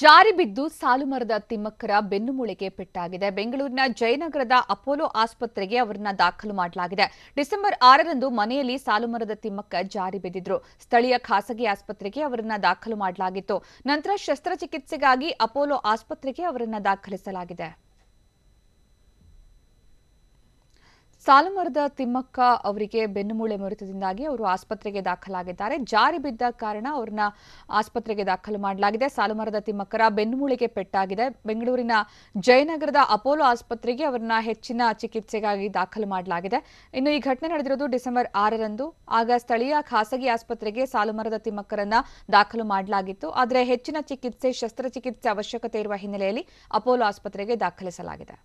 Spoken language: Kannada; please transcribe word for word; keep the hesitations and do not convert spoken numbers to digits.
ಜಾರಿ ಬಿದ್ದು ಸಾಲುಮರದ ತಿಮ್ಮಕ್ಕರ ಬೆನ್ನುಮೂಳೆಗೆ ಪೆಟ್ಟಾಗಿದೆ। ಬೆಂಗಳೂರಿನ ಜಯನಗರದ ಅಪೋಲೋ ಆಸ್ಪತ್ರೆಗೆ ಅವರನ್ನ ದಾಖಲು ಮಾಡಲಾಗಿದೆ। ಡಿಸೆಂಬರ್ ಆರರಂದು ಮನೆಯಲ್ಲಿ ಸಾಲುಮರದ ತಿಮ್ಮಕ್ಕ ಜಾರಿ ಬಿದ್ದಿದ್ರು। ಸ್ಥಳೀಯ ಖಾಸಗಿ ಆಸ್ಪತ್ರೆಗೆ ಅವರನ್ನ ದಾಖಲು ಮಾಡಲಾಗಿತ್ತು। ನಂತರ ಶಸ್ತ್ರಚಿಕಿತ್ಸೆಗಾಗಿ ಅಪೋಲೋ ಆಸ್ಪತ್ರೆಗೆ ಅವರನ್ನ ದಾಖಲಿಸಲಾಗಿದೆ। ಸಾಲುಮರದ ತಿಮ್ಮಕ್ಕ ಅವರಿಗೆ ಬೆನ್ನುಮೂಳೆ ಮುರಿತದಿಂದಾಗಿ ಅವರು ಆಸ್ಪತ್ರೆಗೆ ದಾಖಲಾಗಿದ್ದಾರೆ। ಜಾರಿ ಬಿದ್ದ ಕಾರಣ ಅವರನ್ನ ಆಸ್ಪತ್ರೆಗೆ ದಾಖಲು ಮಾಡಲಾಗಿದೆ। ಸಾಲುಮರದ ತಿಮ್ಮಕ್ಕರ ಬೆನ್ನುಮೂಳೆಗೆ ಪೆಟ್ಟಾಗಿದೆ। ಬೆಂಗಳೂರಿನ ಜಯನಗರದ ಅಪೋಲೋ ಆಸ್ಪತ್ರೆಗೆ ಅವರನ್ನ ಹೆಚ್ಚಿನ ಚಿಕಿತ್ಸೆಗಾಗಿ ದಾಖಲು ಮಾಡಲಾಗಿದೆ। ಇನ್ನು ಈ ಘಟನೆ ನಡೆದಿರೋದು ಡಿಸೆಂಬರ್ ಆರರಂದು। ಆಗ ಸ್ಥಳೀಯ ಖಾಸಗಿ ಆಸ್ಪತ್ರೆಗೆ ಸಾಲುಮರದ ತಿಮ್ಮಕ್ಕರನ್ನ ದಾಖಲು ಮಾಡಲಾಗಿತ್ತು। ಆದರೆ ಹೆಚ್ಚಿನ ಚಿಕಿತ್ಸೆ ಶಸ್ತ್ರಚಿಕಿತ್ಸೆ ಅವಶ್ಯಕತೆ ಇರುವ ಹಿನ್ನೆಲೆಯಲ್ಲಿ ಅಪೋಲೋ ಆಸ್ಪತ್ರೆಗೆ ದಾಖಲಿಸಲಾಗಿದೆ।